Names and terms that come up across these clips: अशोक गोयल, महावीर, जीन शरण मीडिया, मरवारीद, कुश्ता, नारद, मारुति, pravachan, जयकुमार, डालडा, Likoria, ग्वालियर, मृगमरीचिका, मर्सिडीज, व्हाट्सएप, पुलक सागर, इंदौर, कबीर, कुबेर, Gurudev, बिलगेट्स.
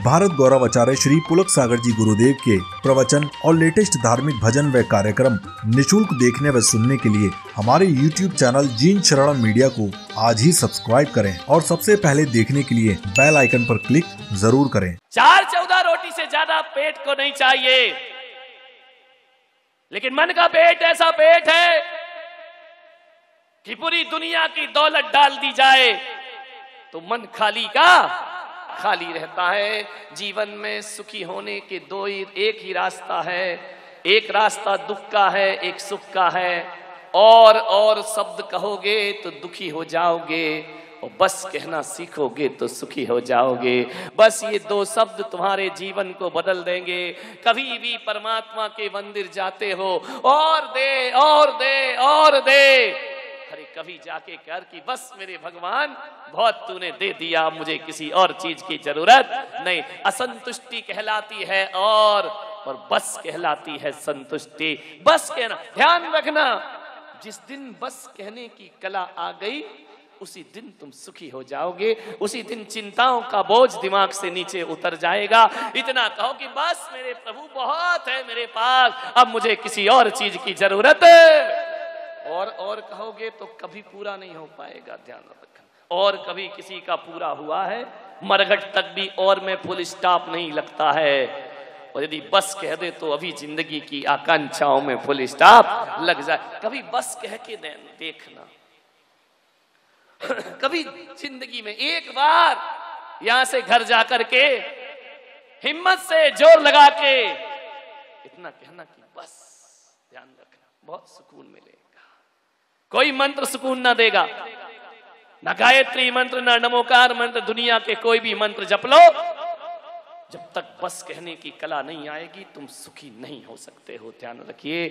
भारत गौरवाचार्य श्री पुलक सागर जी गुरुदेव के प्रवचन और लेटेस्ट धार्मिक भजन व कार्यक्रम निशुल्क देखने व सुनने के लिए हमारे YouTube channel जीन शरण मीडिया को आज ही सब्सक्राइब करें और सबसे पहले देखने के लिए बेल आइकन पर क्लिक जरूर करें। 4-14 रोटी से ज्यादा पेट को नहीं चाहिए, लेकिन मन का पेट ऐसा पेट है कि पूरी दुनिया की दौलत डाल दी जाए तो मन खाली का खाली रहता है। जीवन में सुखी होने के एक ही रास्ता है। एक रास्ता दुख का है, एक सुख का है। और शब्द कहोगे तो दुखी हो जाओगे और बस कहना सीखोगे तो सुखी हो जाओगे। बस ये दो शब्द तुम्हारे जीवन को बदल देंगे। कभी भी परमात्मा के मंदिर जाते हो और दे और दे और दे, अरे कभी जाके कर कि बस मेरे भगवान बहुत तूने दे दिया, मुझे किसी और चीज की जरूरत नहीं। असंतुष्टि कहलाती है और बस कहलाती है संतुष्टि। बस कहना ध्यान रखना, जिस दिन बस कहने की कला आ गई उसी दिन तुम सुखी हो जाओगे। उसी दिन चिंताओं का बोझ दिमाग से नीचे उतर जाएगा। इतना कहो कि बस मेरे प्रभु बहुत है मेरे पास, अब मुझे किसी और चीज की जरूरत है। और कहोगे तो कभी पूरा नहीं हो पाएगा, ध्यान रखना। और कभी किसी का पूरा हुआ है, मरघट तक भी और में फुल स्टॉप नहीं लगता है। और यदि बस कह दे तो अभी जिंदगी की आकांक्षाओं में फुल स्टॉप लग जाए। कभी बस कह के देखना। कभी जिंदगी में एक बार यहां से घर जाकर के हिम्मत से जोर लगा के इतना कहना कि बस, ध्यान रखना बहुत सुकून मिले। कोई मंत्र सुकून ना देगा, ना गायत्री मंत्र, ना नमोकार मंत्र, दुनिया के कोई भी मंत्र जप लो, जब तक बस कहने की कला नहीं आएगी तुम सुखी नहीं हो सकते हो। ध्यान रखिए,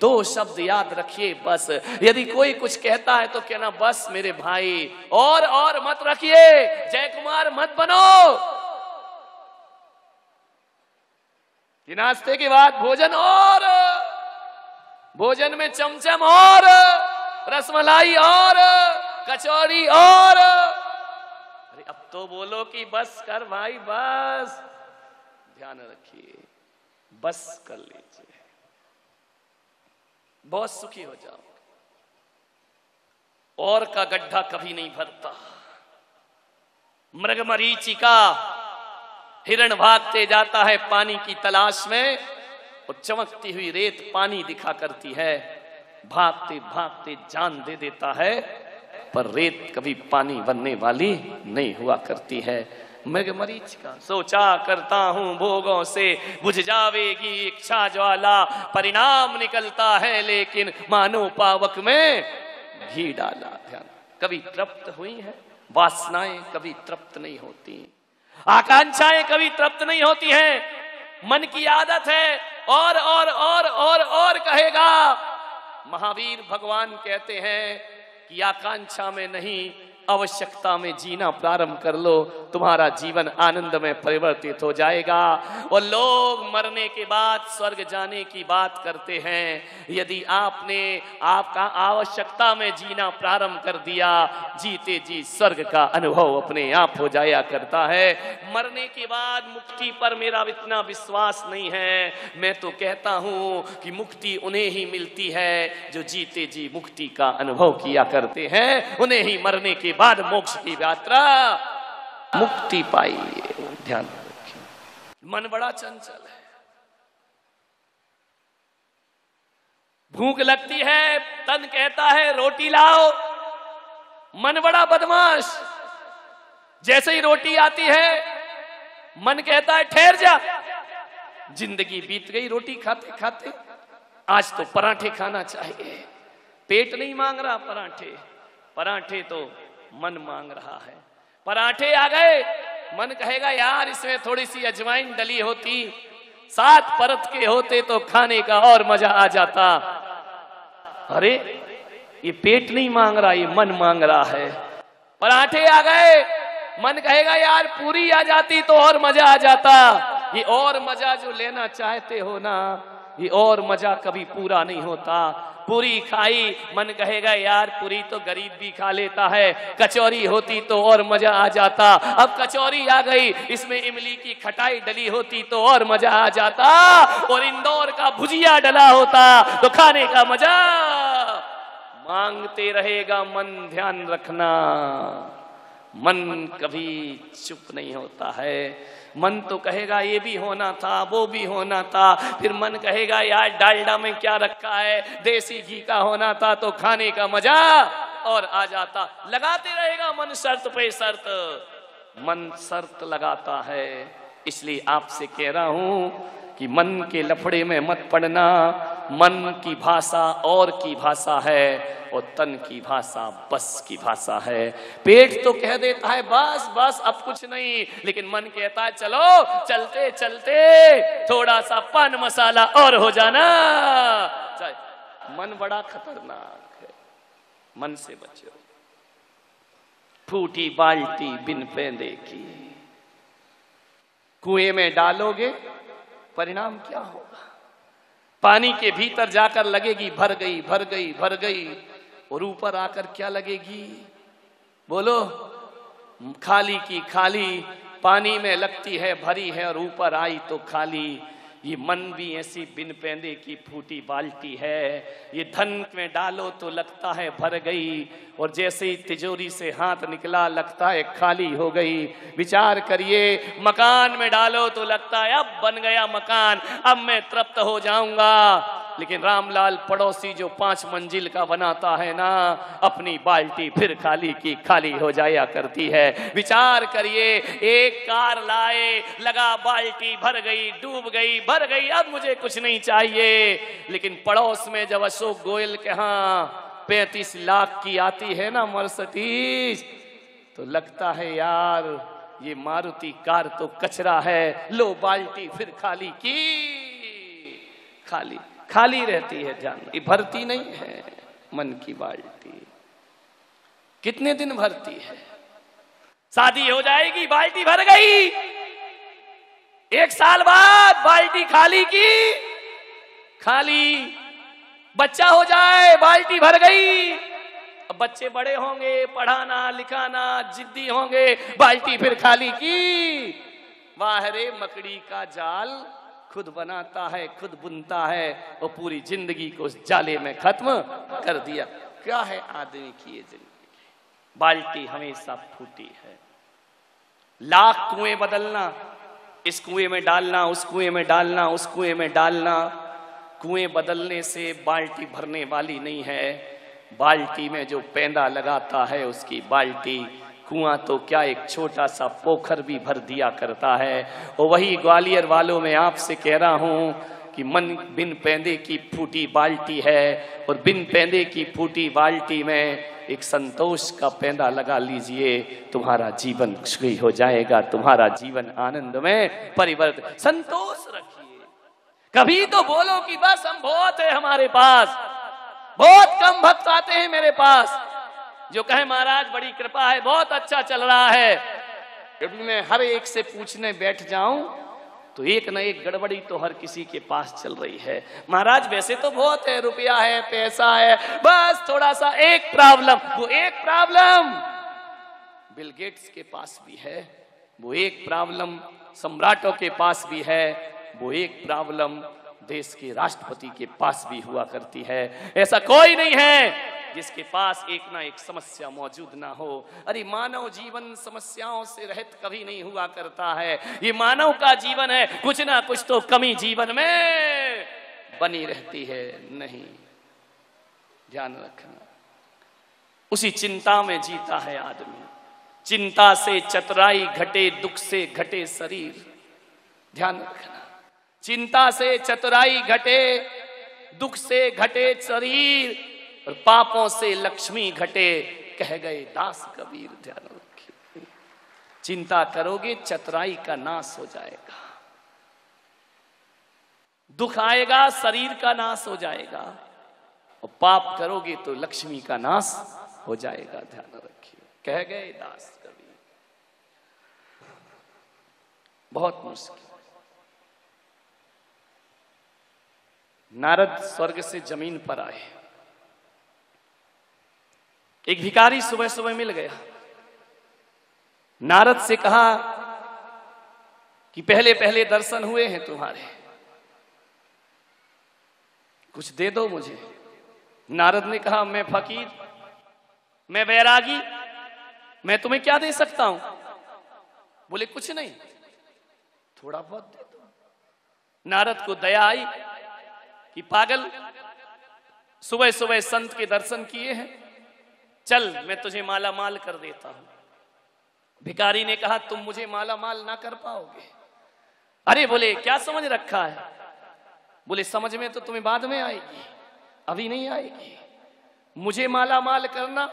दो शब्द याद रखिए बस। यदि कोई कुछ कहता है तो कहना बस मेरे भाई, और मत रखिए, जयकुमार मत बनो। नाश्ते के बाद भोजन, और भोजन में चमचम और रसमलाई और कचौड़ी और, अरे अब तो बोलो कि बस कर भाई बस। ध्यान रखिए, बस कर लीजिए, बहुत सुखी हो जाओ। और का गड्ढा कभी नहीं भरता। मृगमरीचिका हिरण भागते जाता है पानी की तलाश में और चमकती हुई रेत पानी दिखा करती है। भागते भागते जान दे देता है, पर रेत कभी पानी बनने वाली नहीं हुआ करती है। मृगमरीचिका सोचा करता हूँ भोगों से बुझ जावेगी इच्छा ज्वाला, परिणाम निकलता है लेकिन मानो पावक में घी डाला। ध्यान, कभी तृप्त हुई है वासनाएं, कभी तृप्त नहीं होती। आकांक्षाएं कभी तृप्त नहीं होती हैं, मन की आदत है। और कहेगा। महावीर भगवान कहते हैं कि आकांक्षा में नहीं, आवश्यकता में जीना प्रारंभ कर लो, तुम्हारा जीवन आनंद में परिवर्तित हो जाएगा। और लोग मरने के बाद स्वर्ग जाने की बात करते हैं। यदि आपने आपका आवश्यकता में जीना प्रारंभ कर दिया, जीते जी स्वर्ग का अनुभव अपने आप हो जाया करता है। मरने के बाद मुक्ति पर मेरा इतना विश्वास नहीं है। मैं तो कहता हूँ कि मुक्ति उन्हें ही मिलती है जो जीते जी मुक्ति का अनुभव किया करते हैं। उन्हें ही मरने के बाद मोक्ष की यात्रा मुक्ति पाई। ध्यान रखिए, मन बड़ा चंचल है, भूख लगती है, तन कहता है रोटी लाओ, मन बड़ा बदमाश। जैसे ही रोटी आती है मन कहता है ठहर जा। जिंदगी बीत गई रोटी खाते खाते। आज तो पराठे खाना चाहिए, पेट नहीं मांग रहा पराठे, पराठे तो मन मांग रहा है। पराठे आ गए, मन कहेगा यार इसमें थोड़ी सी अजवाइन डली होती, 7 परत के होते तो खाने का और मजा आ जाता। अरे ये पेट नहीं मांग रहा, ये मन मांग रहा है। पराठे आ गए, मन कहेगा यार पूरी आ जाती तो और मजा आ जाता। ये और मजा जो लेना चाहते हो ना, ये और मजा कभी पूरा नहीं होता। पूरी खाई, मन कहेगा यार पूरी तो गरीब भी खा लेता है, कचौरी होती तो और मजा आ जाता। अब कचौरी आ गई, इसमें इमली की खटाई डली होती तो और मजा आ जाता, और इंदौर का भुजिया डला होता तो खाने का मजा। मांगते रहेगा मन, ध्यान रखना, मन कभी चुप नहीं होता है। मन तो कहेगा ये भी होना था, वो भी होना था, फिर मन कहेगा यार डालडा में क्या रखा है, देसी घी का होना था तो खाने का मजा और आ जाता। लगाते रहेगा मन शर्त पे शर्त, मन शर्त लगाता है। इसलिए आपसे कह रहा हूं कि मन के लफड़े में मत पड़ना। मन की भाषा और की भाषा है, और तन की भाषा बस की भाषा है। पेट तो कह देता है बस बस अब कुछ नहीं, लेकिन मन कहता है चलो चलते चलते थोड़ा सा पान मसाला और हो जाना। मन बड़ा खतरनाक है, मन से बचो। फूटी बाल्टी बिन फेंदे की कुएं में डालोगे, परिणाम क्या होगा? पानी के भीतर जाकर लगेगी भर गई भर गई भर गई, और ऊपर आकर क्या लगेगी? बोलो, खाली की खाली। पानी में लगती है भरी है, और ऊपर आई तो खाली। ये मन भी ऐसी बिन पेंदे की फूटी बाल्टी है। ये धन में डालो तो लगता है भर गई, और जैसे ही तिजोरी से हाथ निकला लगता है खाली हो गई। विचार करिए, मकान में डालो तो लगता है अब बन गया मकान, अब मैं तृप्त हो जाऊंगा, लेकिन रामलाल पड़ोसी जो 5 मंजिल का बनाता है ना, अपनी बाल्टी फिर खाली की खाली हो जाया करती है। विचार करिए, एक कार लाए, लगा बाल्टी भर गई, डूब गई, भर गई, अब मुझे कुछ नहीं चाहिए। लेकिन पड़ोस में जब अशोक गोयल के यहाँ 35 लाख की आती है ना मर्सिडीज, तो लगता है यार ये मारुति कार तो कचरा है, लो बाल्टी फिर खाली की खाली। खाली रहती है, ध्यान, ये भरती नहीं है मन की बाल्टी। कितने दिन भरती है? शादी हो जाएगी, बाल्टी भर गई, 1 साल बाद बाल्टी खाली की खाली। बच्चा हो जाए, बाल्टी भर गई। अब बच्चे बड़े होंगे, पढ़ाना लिखाना, जिद्दी होंगे, बाल्टी फिर खाली की। वाह रे, मकड़ी का जाल खुद बनाता है, खुद बुनता है, और पूरी जिंदगी को उस जाले में खत्म कर दिया। क्या है आदमी की ये जिंदगी? बाल्टी हमेशा फूटी है। लाख कुएं बदलना, इस कुएं में डालना, उस कुएं में डालना, उस कुएं में डालना। कुएं बदलने से बाल्टी भरने वाली नहीं है। बाल्टी में जो पैंदा लगाता है उसकी बाल्टी, कुआं तो क्या एक छोटा सा पोखर भी भर दिया करता है। और वही ग्वालियर वालों में आपसे कह रहा हूं कि मन बिन पैंदे की फूटी बाल्टी है, और बिन पैंदे की फूटी बाल्टी में एक संतोष का पैंदा लगा लीजिए, तुम्हारा जीवन सुखी हो जाएगा, तुम्हारा जीवन आनंद में परिवर्तन। संतोष रखिए। कभी तो बोलो कि बस हम बहुत है, हमारे पास बहुत कम भक्त आते हैं मेरे पास, जो कहे महाराज बड़ी कृपा है, बहुत अच्छा चल रहा है। यदि मैं हर एक से पूछने बैठ जाऊं तो एक न एक गड़बड़ी तो हर किसी के पास चल रही है। महाराज वैसे तो बहुत है, रुपया है, पैसा है, बस थोड़ा सा एक प्रॉब्लम। वो एक प्रॉब्लम बिलगेट्स के पास भी है, वो एक प्रॉब्लम सम्राटों के पास भी है, वो एक प्रॉब्लम देश के राष्ट्रपति के पास भी हुआ करती है। ऐसा कोई नहीं है जिसके पास एक ना एक समस्या मौजूद ना हो। अरे मानव जीवन समस्याओं से रहित कभी नहीं हुआ करता है। ये मानव का जीवन है, कुछ ना कुछ तो कमी जीवन में बनी रहती है। नहीं, ध्यान रखना, उसी चिंता में जीता है आदमी। चिंता से चतुराई घटे, दुख से घटे शरीर। ध्यान रखना, चिंता से चतुराई घटे, दुख से घटे शरीर, और पापों से लक्ष्मी घटे, कह गए दास कबीर। ध्यान रखिए, चिंता करोगे चतुराई का नाश हो जाएगा, दुख आएगा शरीर का नाश हो जाएगा, और पाप करोगे तो लक्ष्मी का नाश हो जाएगा। ध्यान रखिए, कह गए दास कबीर। बहुत मुश्किल, नारद स्वर्ग से जमीन पर आए। एक भिखारी सुबह सुबह मिल गया। नारद से कहा कि पहले पहले दर्शन हुए हैं तुम्हारे, कुछ दे दो मुझे। नारद ने कहा, मैं फकीर, मैं बैरागी, मैं तुम्हें क्या दे सकता हूं? बोले, कुछ नहीं, थोड़ा बहुत दे दो। नारद को दया आई कि पागल, सुबह सुबह संत के दर्शन किए हैं, चल मैं तुझे माला माल कर देता हूं। भिखारी ने कहा, तुम मुझे माला माल ना कर पाओगे। अरे बोले, क्या समझ रखा है? बोले, समझ में तो तुम्हें बाद में आएगी, अभी नहीं आएगी। मुझे माला माल करना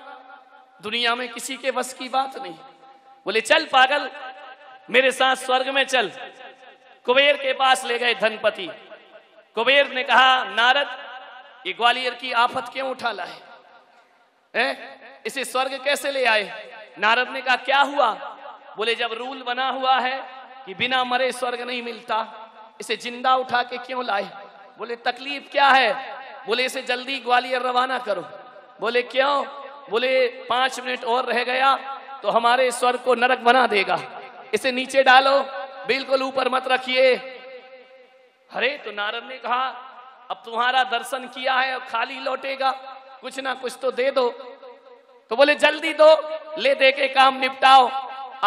दुनिया में किसी के बस की बात नहीं। बोले, चल पागल, मेरे साथ स्वर्ग में चल। कुबेर के पास ले गए धनपति। कुबेर ने कहा, नारद, ये ग्वालियर की आफत क्यों उठा लाए? इसे स्वर्ग कैसे ले आए? नारद ने कहा, क्या हुआ? बोले, जब रूल बना हुआ है कि बिना मरे स्वर्ग नहीं मिलता, इसे जिंदा उठा के क्यों लाए? बोले, तकलीफ क्या है? बोले, इसे जल्दी ग्वालियर रवाना करो। बोले, क्यों? बोले, 5 मिनट और रह गया तो हमारे स्वर्ग को नरक बना देगा, इसे नीचे डालो, बिल्कुल ऊपर मत रखिए। अरे तो नारद ने कहा, अब तुम्हारा दर्शन किया है, अब खाली लौटेगा, कुछ ना कुछ तो दे दो। तो बोले, जल्दी दो, ले दे के काम निपटाओ।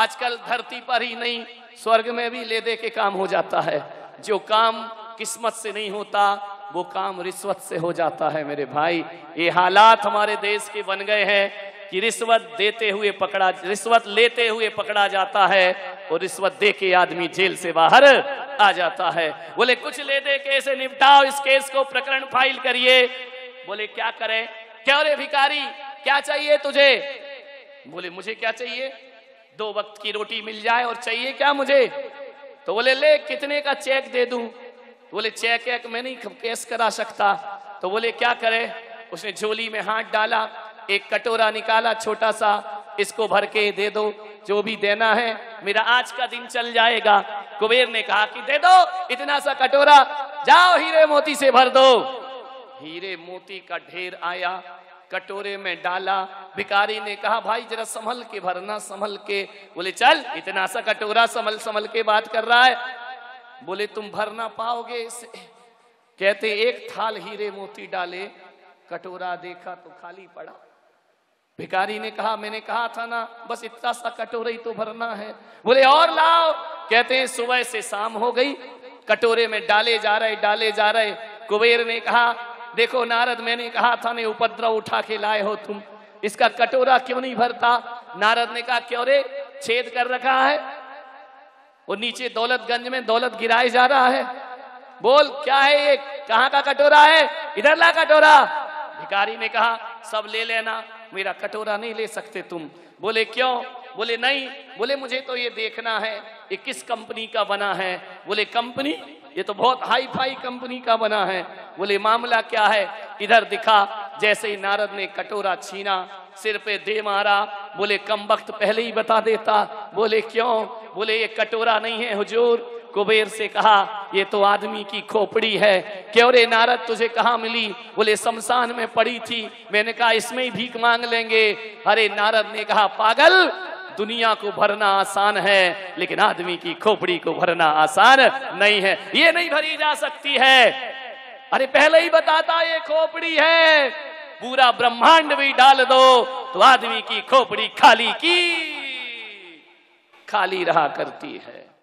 आजकल धरती पर ही नहीं, स्वर्ग में भी ले दे के काम हो जाता है। जो काम किस्मत से नहीं होता, वो काम रिश्वत से हो जाता है। मेरे भाई, ये हालात हमारे देश के बन गए हैं कि रिश्वत लेते हुए पकड़ा जाता है और रिश्वत दे के आदमी जेल से बाहर आ जाता है। बोले, कुछ ले दे के इसे निपटाओ, इस केस को प्रकरण फाइल करिए। बोले, क्या करें? क्या रे भिखारी, क्या चाहिए तुझे? बोले, मुझे क्या चाहिए? 2 वक्त की रोटी मिल जाए और चाहिए क्या मुझे? तो बोले, ले कितने का चेक दे दूं? बोले, चेक एक मैं नहीं कैश करा सकता। तो बोले, क्या करे? उसने झोली में हाथ डाला, एक कटोरा निकाला छोटा सा, इसको भर के दे दो, जो भी देना है, मेरा आज का दिन चल जाएगा। कुबेर ने कहा कि दे दो इतना सा कटोरा, जाओ हीरे मोती से भर दो। हीरे मोती का ढेर आया, कटोरे में डाला। भिखारी ने कहा, भाई जरा संभल के भरना, संभल के। बोले, चल इतना सा कटोरा संभल संभल के बात कर रहा है। बोले, तुम भरना पाओगे इसे? कहते, एक थाल हीरे मोती डाले, कटोरा देखा तो खाली पड़ा। भिखारी ने कहा, मैंने कहा था ना, बस इतना सा कटोरा ही तो भरना है। बोले, और लाओ। कहते हैं, सुबह से शाम हो गई, कटोरे में डाले जा रहे, डाले जा रहे। कुबेर ने कहा, देखो नारद, मैंने कहा था ने उपद्रव उठा के लाए हो तुम, इसका कटोरा क्यों नहीं भरता? नारद ने कहा, क्यों रे, छेद कर रखा है? और नीचे दौलतगंज में दौलत गिराए जा रहा है। बोल, क्या है ये, कहाँ का कटोरा है? इधर ला कटोरा। भिखारी ने कहा, सब ले लेना, मेरा कटोरा नहीं ले सकते तुम। बोले, क्यों? बोले, नहीं। बोले, मुझे तो ये देखना है ये किस कंपनी का बना है। बोले, कंपनी? ये तो बहुत हाई फाई कंपनी का बना है। बोले, मामला क्या है? इधर दिखा। जैसे ही नारद ने कटोरा छीना, सिर पे दे मारा। बोले, कम वक्त पहले ही बता देता। बोले, क्यों? बोले, ये कटोरा नहीं है हुजूर। कुबेर से कहा, ये तो आदमी की खोपड़ी है। क्यों रे नारद, तुझे कहाँ मिली? बोले, शमशान में पड़ी थी, मैंने कहा इसमें ही भीख मांग लेंगे। अरे नारद ने कहा, पागल, दुनिया को भरना आसान है, लेकिन आदमी की खोपड़ी को भरना आसान नहीं है, ये नहीं भरी जा सकती है। अरे पहले ही बताता, ये खोपड़ी है, पूरा ब्रह्मांड भी डाल दो तो आदमी की खोपड़ी खाली रहा करती है।